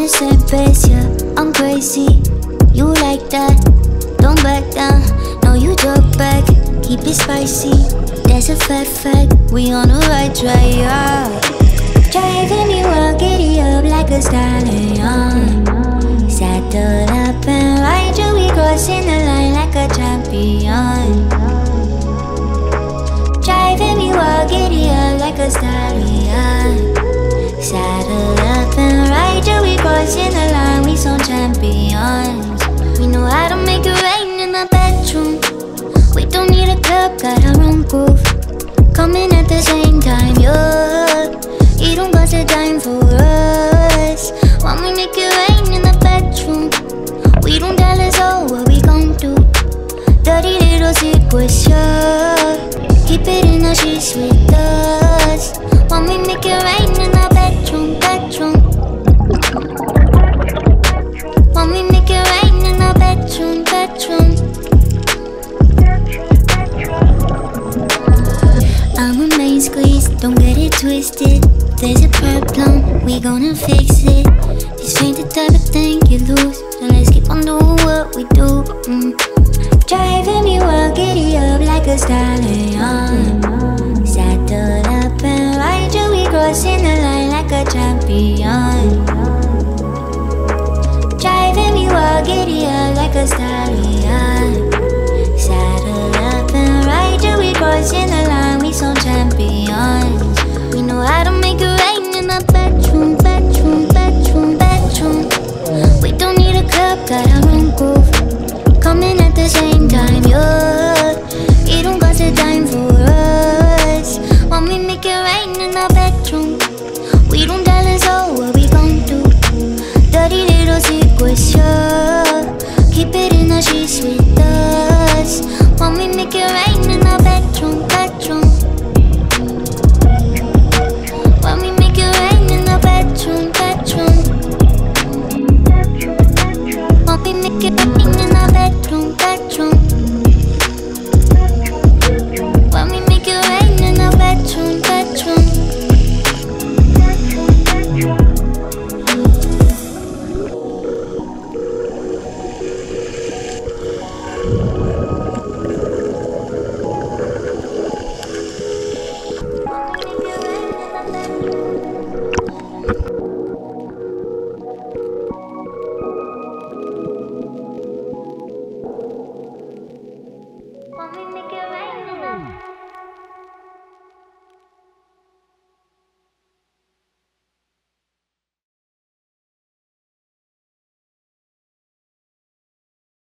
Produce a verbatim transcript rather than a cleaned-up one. innocent face, yeah, I'm crazy. You like that, don't back down. No, you talk back, keep it spicy. That's a fat fact, we on the right track, yeah. Driving me wild, giddy up like a stallion. Saddle up and ride you, we crossing the line like a champion. Driving me wild, giddy up like a stallion. Saddle up and ride you, we crossing the line, we some champions. We know how to make it rain in the bedroom. We don't need a club, got our own groove. Coming at the same time, yeah. It don't cost a dime for us. When we make it rain in the bedroom, we don't tell us all what we gon' do. Dirty little secrets, yeah. Keep it in the sheets with us. When we make it rain in the bedroom, bedroom. When we make it rain in the bedroom, bedroom. I'm a main squeeze, don't get it twisted. There's a problem, we gonna fix it. This ain't the type of thing you lose, so let's keep on doing what we do. mm. Driving me wild, giddy up like a stallion. Saddle up and ride you, we crossing the line like a champion. Driving me wild, giddy up like a stallion. Saddle up and ride you, we crossing the